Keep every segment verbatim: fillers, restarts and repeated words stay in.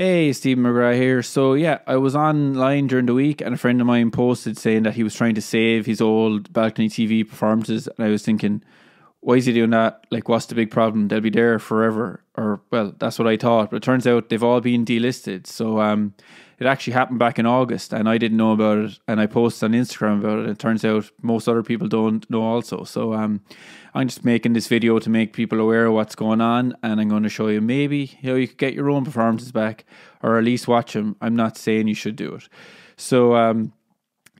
Hey, Stephen McGrath here. So yeah, I was online during the week and a friend of mine posted saying that he was trying to save his old Balcony T V performances, and I was thinking, why is he doing that? Like, what's the big problem? They'll be there forever. Or, well, that's what I thought, but it turns out they've all been delisted. So um, it actually happened back in August and I didn't know about it, and I posted on Instagram about it, and it turns out most other people don't know also. So um, I'm just making this video to make people aware of what's going on, and I'm going to show you maybe how you could get your own performances back, or at least watch them. I'm not saying you should do it. So um,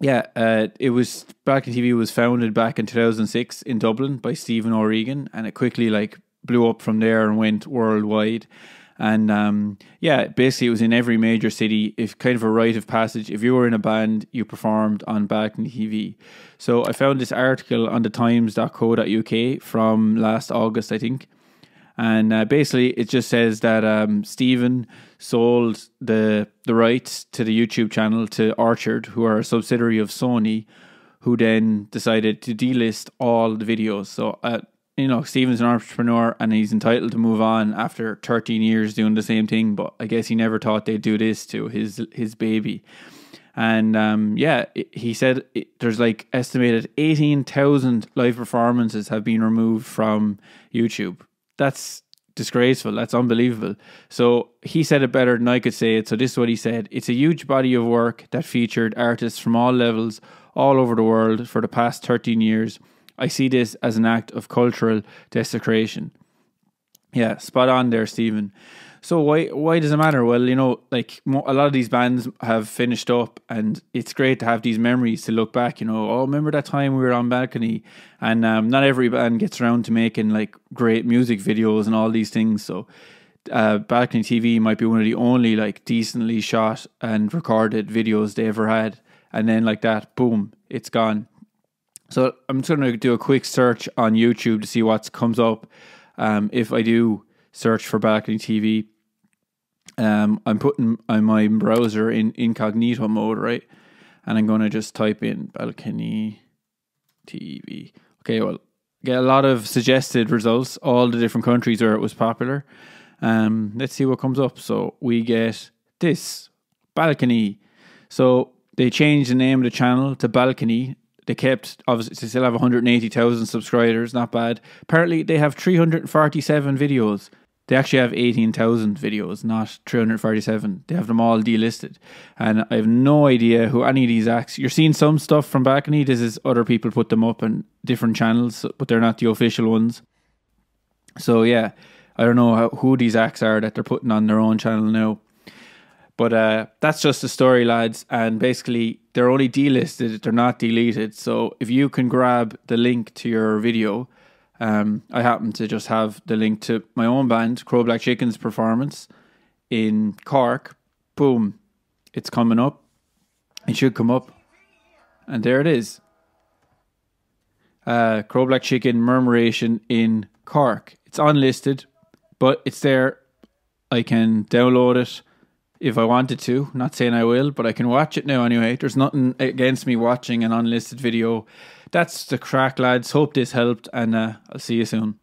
yeah, uh, it was Balcony T V was founded back in two thousand six in Dublin by Stephen O'Regan, and it quickly like blew up from there and went worldwide. And um, yeah, basically it was in every major city. It's kind of a rite of passage. If you were in a band, you performed on Balcony T V. So I found this article on the times dot co dot U K from last August, I think. And uh, basically it just says that um, Stephen sold the the rights to the YouTube channel to Orchard, who are a subsidiary of Sony, who then decided to delist all the videos. So uh, you know, Stephen's an entrepreneur and he's entitled to move on after thirteen years doing the same thing, but I guess he never thought they'd do this to his his baby. And um, yeah, it, he said it, there's like estimated eighteen thousand live performances have been removed from YouTube. That's disgraceful. That's unbelievable. So he said it better than I could say it. So this is what he said. It's a huge body of work that featured artists from all levels, all over the world for the past thirteen years. I see this as an act of cultural desecration. Yeah, spot on there, Stephen. So why why does it matter? Well, you know, like a lot of these bands have finished up, and it's great to have these memories to look back. You know, oh, remember that time we were on Balcony? And um, not every band gets around to making like great music videos and all these things. So uh, Balcony T V might be one of the only like decently shot and recorded videos they ever had. And then like that, boom, it's gone. So I'm just going to do a quick search on YouTube to see what comes up. Um, if I do search for Balcony T V, um, I'm putting on my browser in incognito mode, right? And I'm going to just type in Balcony T V. Okay, well, get a lot of suggested results, all the different countries where it was popular. Um, let's see what comes up. So we get this, Balcony. So they changed the name of the channel to Balcony. They kept, obviously, they still have one hundred eighty thousand subscribers, not bad. Apparently, they have three hundred forty-seven videos. They actually have eighteen thousand videos, not three hundred forty-seven. They have them all delisted. And I have no idea who any of these acts... You're seeing some stuff from Balcony. This is other people put them up on different channels, but they're not the official ones. So, yeah, I don't know how, who these acts are that they're putting on their own channel now. But uh, that's just the story, lads. And basically, they're only delisted. They're not deleted. So if you can grab the link to your video, um, I happen to just have the link to my own band, Crow Black Chicken's performance in Cork. Boom. It's coming up. It should come up. And there it is. Uh, Crow Black Chicken Murmuration in Cork. It's unlisted, but it's there. I can download it if I wanted to. Not saying I will, but I can watch it now anyway. There's nothing against me watching an unlisted video. That's the crack, lads. Hope this helped, and uh, I'll see you soon.